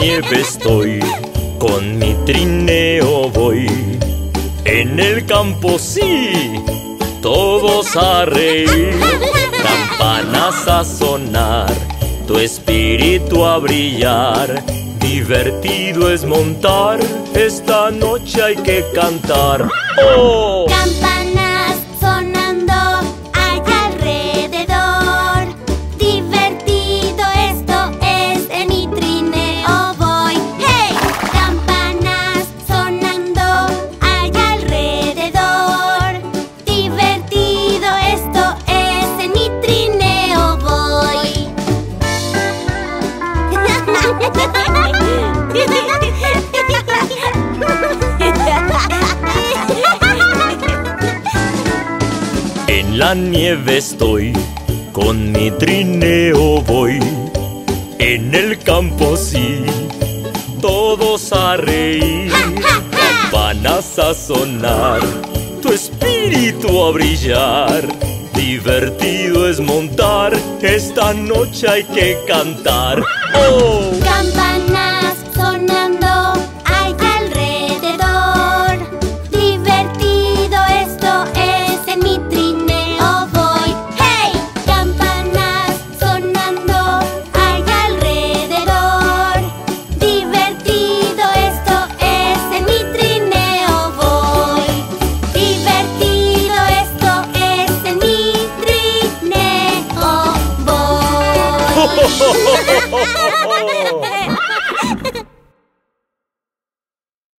nieve estoy, con mi trineo voy. En el campo sí, todos a reír. Campanas a sonar, tu espíritu a brillar. Divertido es montar, esta noche hay que cantar. ¡Oh! Campanas sonando allá alrededor. Divertido esto es, en mi trineo voy. ¡Hey! Campanas sonando allá alrededor. Divertido esto es, en mi trineo voy. En la nieve estoy, con mi trineo voy. En el campo sí, todos a reír. Campanas a sonar, tu espíritu a brillar. Divertido es montar, esta noche hay que cantar. ¡Oh! Campanas sonando allá alrededor. Divertido esto es, en mi trineo voy. ¡Hey! Campanas sonando allá alrededor. Divertido esto es, en mi trineo voy. Divertido esto es, en mi trineo voy.